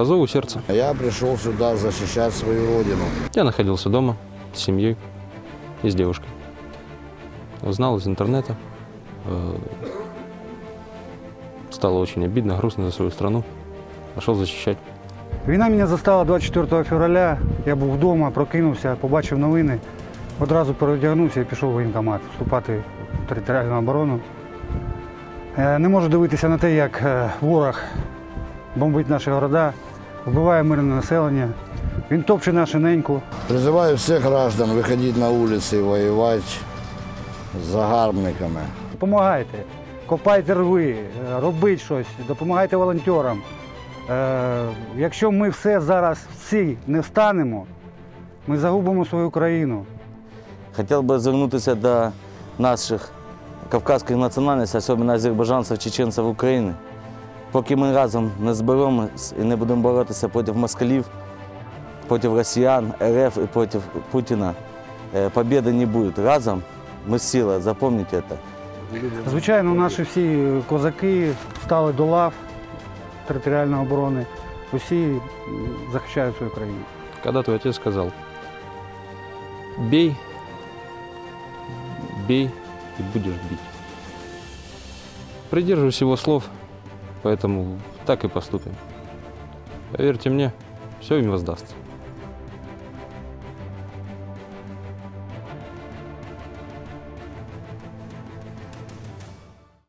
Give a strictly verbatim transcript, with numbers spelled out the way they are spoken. по зову сердца. Я пришел сюда защищать свою родину. Я находился дома с семьей и с девушкой. Узнал из интернета. Стало очень обидно, грустно за свою страну. Пошел защищать. Війна мене застала двадцять четвертого февраля. Я був вдома, прокинувся, побачив новини. Одразу переодягнувся і пішов в воєнкомат вступати в територіальну оборону. Не можу дивитися на те, як ворог бомбить наші міста, вбиває мирне населення. Він топче нашу неньку. Призиваю всіх громадян виходити на вулиці і воювати з загарбниками. Допомагайте, копайте рви, робіть щось, допомагайте волонтерам. Якщо ми все зараз всі не встанемо, ми загубимо свою країну. Хотів би звернутися до наших кавказських національностей, особливо азербайджанців, чеченців України. Поки ми разом не зберемося і не будемо боротися проти москалів, проти росіян, РФ і проти Путіна, перемоги не буде. Разом ми сила, запам'ятайте це. Звичайно, наші всі козаки стали до лав територіальної оборони. Усі захищають свою країну. Коли твій отець сказав: бій, бей и будешь бить. Придерживаюсь его слов, поэтому так и поступим. Поверьте мне, все им воздастся.